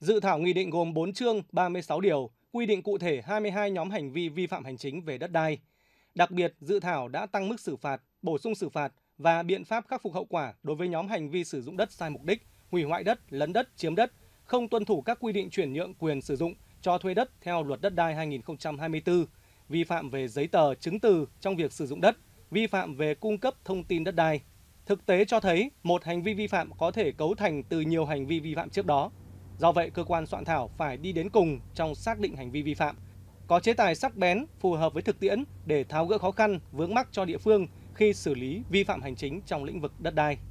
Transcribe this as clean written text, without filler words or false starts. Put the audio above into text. Dự thảo nghị định gồm 4 chương, 36 điều, quy định cụ thể 22 nhóm hành vi vi phạm hành chính về đất đai. Đặc biệt, dự thảo đã tăng mức xử phạt, bổ sung xử phạt và biện pháp khắc phục hậu quả đối với nhóm hành vi sử dụng đất sai mục đích, hủy hoại đất, lấn đất, chiếm đất, không tuân thủ các quy định chuyển nhượng quyền sử dụng cho thuê đất theo Luật Đất đai 2024, vi phạm về giấy tờ, chứng từ trong việc sử dụng đất, vi phạm về cung cấp thông tin đất đai. Thực tế cho thấy, một hành vi vi phạm có thể cấu thành từ nhiều hành vi vi phạm trước đó. Do vậy, cơ quan soạn thảo phải đi đến cùng trong xác định hành vi vi phạm, có chế tài sắc bén phù hợp với thực tiễn để tháo gỡ khó khăn, vướng mắc cho địa phương khi xử lý vi phạm hành chính trong lĩnh vực đất đai.